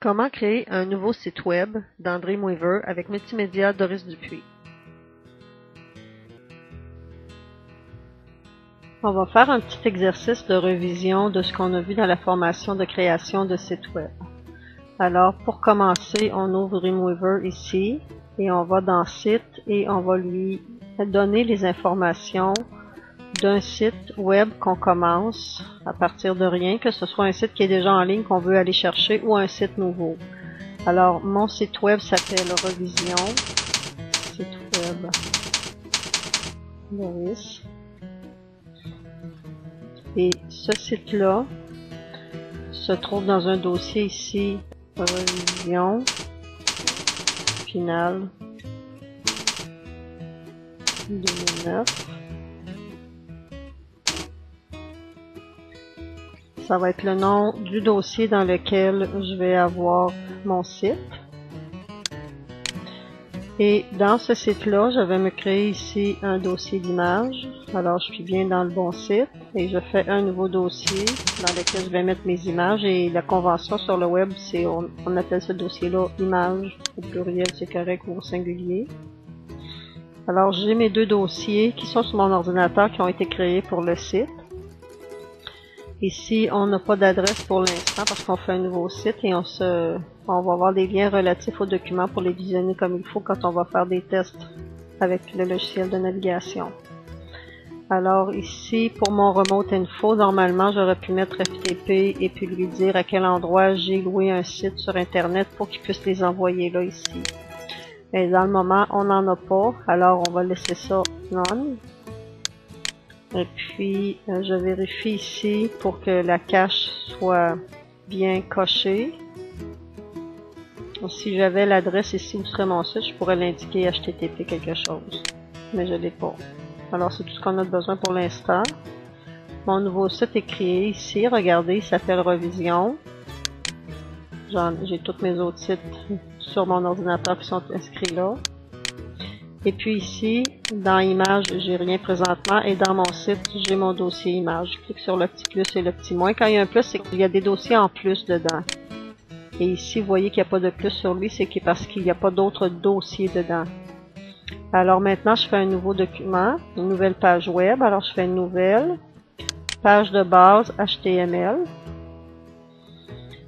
Comment créer un nouveau site web dans Dreamweaver avec Multimédia Doris Dupuis? On va faire un petit exercice de révision de ce qu'on a vu dans la formation de création de site web. Alors, pour commencer, on ouvre Dreamweaver ici et on va dans Site et on va lui donner les informations d'un site web qu'on commence à partir de rien, que ce soit un site qui est déjà en ligne qu'on veut aller chercher ou un site nouveau. Alors, mon site web s'appelle Revision. Site web Maurice. Et ce site-là se trouve dans un dossier ici, Revision Final 2009. Ça va être le nom du dossier dans lequel je vais avoir mon site. Et dans ce site-là, je vais me créer ici un dossier d'image. Alors, je suis bien dans le bon site et je fais un nouveau dossier dans lequel je vais mettre mes images. Et la convention sur le web, c'est on appelle ce dossier-là « Images » au pluriel, c'est correct, ou au singulier. Alors, j'ai mes deux dossiers qui sont sur mon ordinateur qui ont été créés pour le site. Ici, on n'a pas d'adresse pour l'instant parce qu'on fait un nouveau site et on va avoir des liens relatifs aux documents pour les visionner comme il faut quand on va faire des tests avec le logiciel de navigation. Alors ici, pour mon remote info, normalement, j'aurais pu mettre FTP et puis lui dire à quel endroit j'ai loué un site sur Internet pour qu'il puisse les envoyer là, ici. Mais dans le moment, on n'en a pas, alors on va laisser ça « non ». Et puis, je vérifie ici pour que la cache soit bien cochée. Si j'avais l'adresse ici où serait mon site, je pourrais l'indiquer HTTP quelque chose. Mais je ne l'ai pas. Alors, c'est tout ce qu'on a besoin pour l'instant. Mon nouveau site est créé ici. Regardez, il s'appelle Revision. J'ai tous mes autres sites sur mon ordinateur qui sont inscrits là. Et puis ici, dans Images, j'ai rien présentement et dans mon site, j'ai mon dossier Images. Je clique sur le petit plus et le petit moins. Quand il y a un plus, c'est qu'il y a des dossiers en plus dedans. Et ici, vous voyez qu'il n'y a pas de plus sur lui, c'est parce qu'il n'y a pas d'autres dossiers dedans. Alors maintenant, je fais un nouveau document, une nouvelle page web. Alors je fais une nouvelle page de base HTML.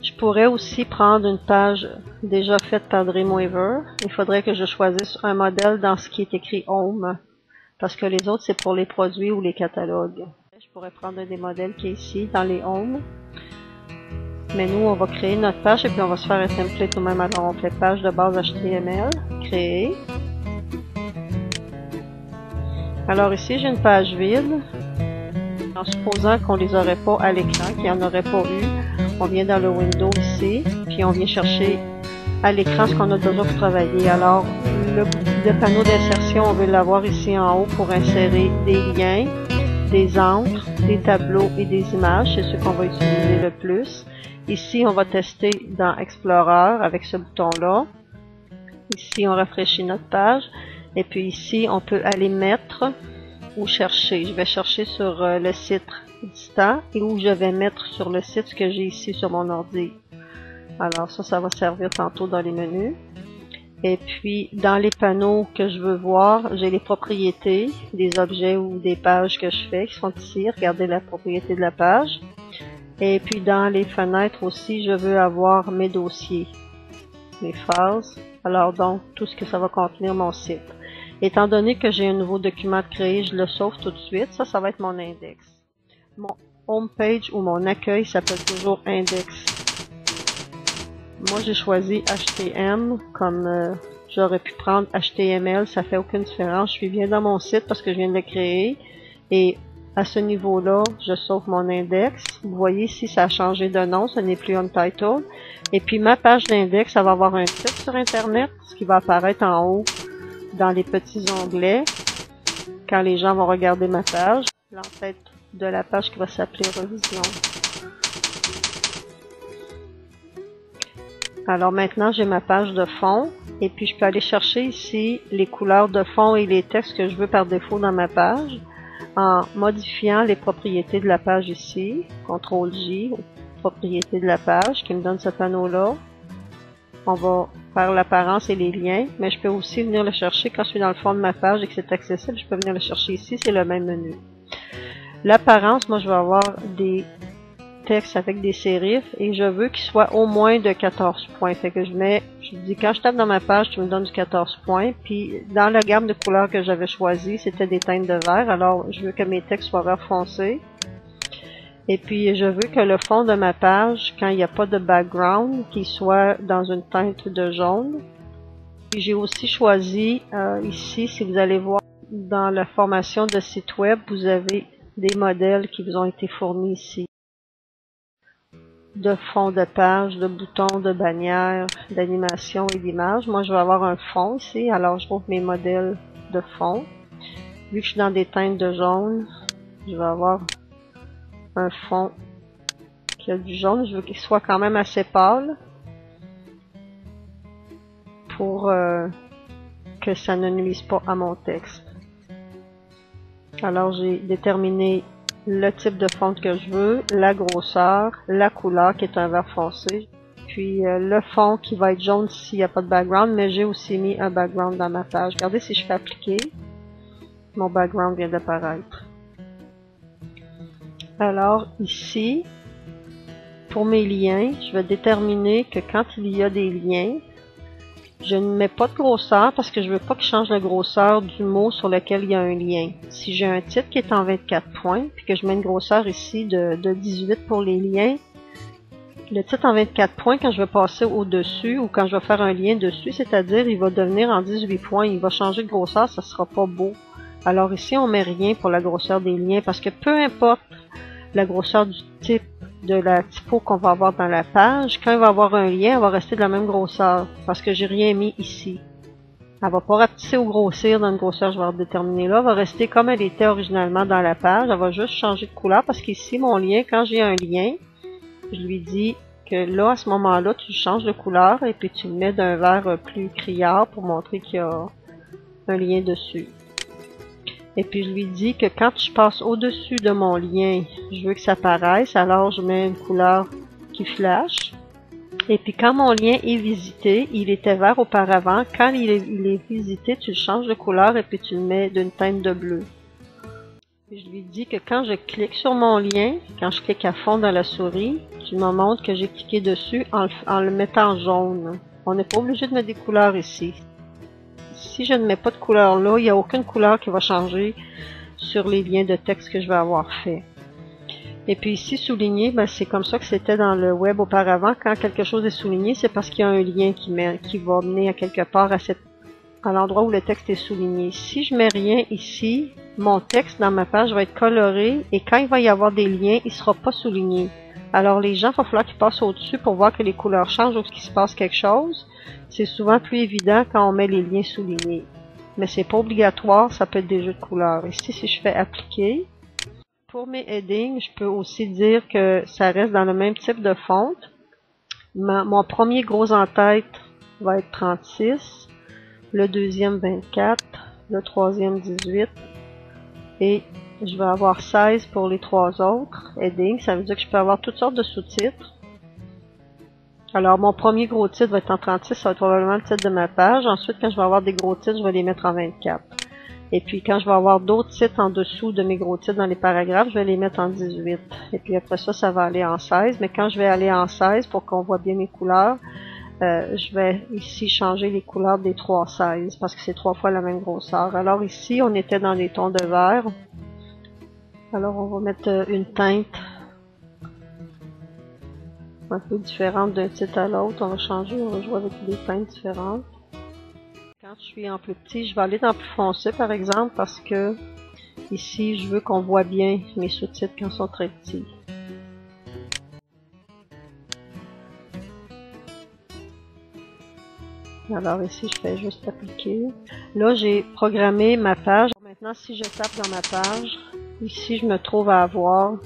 Je pourrais aussi prendre une page déjà faite par Dreamweaver. Il faudrait que je choisisse un modèle dans ce qui est écrit Home, parce que les autres, c'est pour les produits ou les catalogues. Je pourrais prendre un des modèles qui est ici, dans les Home. Mais nous, on va créer notre page et puis on va se faire un template tout de même. Alors, on fait page de base HTML, créer. Alors ici, j'ai une page vide. En supposant qu'on ne les aurait pas à l'écran, qu'il n'y en aurait pas eu, on vient dans le window ici, puis on vient chercher à l'écran ce qu'on a besoin pour travailler. Alors, le panneau d'insertion, on veut l'avoir ici en haut pour insérer des liens, des encres, des tableaux et des images. C'est ce qu'on va utiliser le plus. Ici, on va tester dans Explorer avec ce bouton-là. Ici, on rafraîchit notre page. Et puis ici, on peut aller mettre ou chercher. Je vais chercher sur le site Distance et où je vais mettre sur le site ce que j'ai ici sur mon ordi. Alors ça va servir tantôt dans les menus. Et puis dans les panneaux que je veux voir, j'ai les propriétés des objets ou des pages que je fais qui sont ici. Regardez la propriété de la page. Et puis dans les fenêtres aussi, je veux avoir mes dossiers, mes phases. Alors donc tout ce que ça va contenir mon site. Étant donné que j'ai un nouveau document de créer, je le sauve tout de suite. Ça va être mon index. Mon home page ou mon accueil s'appelle toujours index. Moi, j'ai choisi HTML comme j'aurais pu prendre HTML. Ça fait aucune différence. Je suis bien dans mon site parce que je viens de le créer. Et à ce niveau-là, je sauve mon index. Vous voyez ici, ça a changé de nom. Ce n'est plus Untitled. Et puis, ma page d'index, ça va avoir un titre sur Internet, ce qui va apparaître en haut dans les petits onglets quand les gens vont regarder ma page. L'entête de la page qui va s'appeler Revision. Alors maintenant, j'ai ma page de fond et puis je peux aller chercher ici les couleurs de fond et les textes que je veux par défaut dans ma page en modifiant les propriétés de la page ici. Ctrl J, propriétés de la page qui me donne ce panneau-là. on va faire l'apparence et les liens, mais je peux aussi venir le chercher quand je suis dans le fond de ma page et que c'est accessible, je peux venir le chercher ici, c'est le même menu. L'apparence, moi je vais avoir des textes avec des sérifs et je veux qu'ils soient au moins de 14 points. Fait que je mets, je dis quand je tape dans ma page, tu me donnes du 14 points, puis dans la gamme de couleurs que j'avais choisie, c'était des teintes de vert, alors je veux que mes textes soient vert foncé. Et puis, je veux que le fond de ma page, quand il n'y a pas de background, qu'il soit dans une teinte de jaune. Puis j'ai aussi choisi, ici, si vous allez voir, dans la formation de site web, vous avez des modèles qui vous ont été fournis ici. De fond de page, de boutons, de bannières, d'animation et d'images. Moi, je vais avoir un fond ici, alors je montre mes modèles de fond. Vu que je suis dans des teintes de jaune, je vais avoir un fond qui a du jaune, je veux qu'il soit quand même assez pâle pour que ça ne nuise pas à mon texte. Alors j'ai déterminé le type de fond que je veux, la grosseur, la couleur qui est un vert foncé, puis le fond qui va être jaune s'il n'y a pas de background, mais j'ai aussi mis un background dans ma page. Regardez, si je fais appliquer, mon background vient d'apparaître. Alors ici, pour mes liens, je vais déterminer que quand il y a des liens, je ne mets pas de grosseur parce que je ne veux pas qu'il change la grosseur du mot sur lequel il y a un lien. Si j'ai un titre qui est en 24 points, puis que je mets une grosseur ici de 18 pour les liens, le titre en 24 points, quand je vais passer au-dessus ou quand je vais faire un lien dessus, c'est-à-dire il va devenir en 18 points, il va changer de grosseur, ça ne sera pas beau. Alors ici, on met rien pour la grosseur des liens parce que peu importe la grosseur du type de la typo qu'on va avoir dans la page, quand il va avoir un lien, elle va rester de la même grosseur parce que j'ai rien mis ici. Elle va pas rapetisser ou grossir dans une grosseur que je vais déterminer là, elle va rester comme elle était originalement dans la page, elle va juste changer de couleur parce qu'ici, mon lien, quand j'ai un lien, je lui dis que là, à ce moment-là, tu changes de couleur et puis tu le mets d'un vert plus criard pour montrer qu'il y a un lien dessus. Et puis je lui dis que quand je passe au-dessus de mon lien, je veux que ça apparaisse, alors je mets une couleur qui flash. Et puis quand mon lien est visité, il était vert auparavant, quand il est visité, tu le changes de couleur et puis tu le mets d'une teinte de bleu. Et je lui dis que quand je clique sur mon lien, quand je clique à fond dans la souris, tu me montres que j'ai cliqué dessus en le mettant jaune. On n'est pas obligé de mettre des couleurs ici. Si je ne mets pas de couleur là, il n'y a aucune couleur qui va changer sur les liens de texte que je vais avoir fait. Et puis ici, souligner, ben c'est comme ça que c'était dans le web auparavant. Quand quelque chose est souligné, c'est parce qu'il y a un lien qui va mener à quelque part à l'endroit où le texte est souligné. Si je mets rien ici, mon texte dans ma page va être coloré et quand il va y avoir des liens, il ne sera pas souligné. Alors les gens, il va falloir qu'ils passent au-dessus pour voir que les couleurs changent ou qu'il se passe quelque chose. C'est souvent plus évident quand on met les liens soulignés. Mais c'est pas obligatoire, ça peut être des jeux de couleurs. Ici, si je fais appliquer, pour mes headings, je peux aussi dire que ça reste dans le même type de fonte. Mon premier gros en-tête va être 36, le deuxième 24, le troisième 18 et je vais avoir 16 pour les trois autres headings, ça veut dire que je peux avoir toutes sortes de sous-titres. Alors mon premier gros titre va être en 36, ça va être probablement le titre de ma page. Ensuite, quand je vais avoir des gros titres, je vais les mettre en 24. Et puis quand je vais avoir d'autres titres en dessous de mes gros titres dans les paragraphes, je vais les mettre en 18. Et puis après ça, ça va aller en 16. Mais quand je vais aller en 16, pour qu'on voit bien mes couleurs, je vais ici changer les couleurs des 3 16 parce que c'est 3 fois la même grosseur. Alors ici, on était dans les tons de vert. Alors on va mettre une teinte un peu différente d'un titre à l'autre. On va changer, on va jouer avec des teintes différentes. Quand je suis en plus petit, je vais aller dans plus foncé par exemple parce que ici je veux qu'on voit bien mes sous-titres quand ils sont très petits. Alors ici je fais juste appliquer. Là j'ai programmé ma page. Maintenant si je tape dans ma page, ici je me trouve à avoir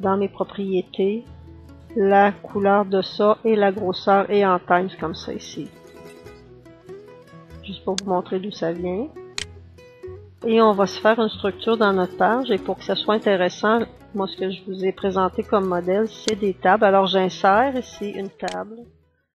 dans mes propriétés la couleur de ça et la grosseur et en times comme ça ici. Juste pour vous montrer d'où ça vient. Et on va se faire une structure dans notre page et pour que ça soit intéressant, moi ce que je vous ai présenté comme modèle, c'est des tables. Alors j'insère ici une table.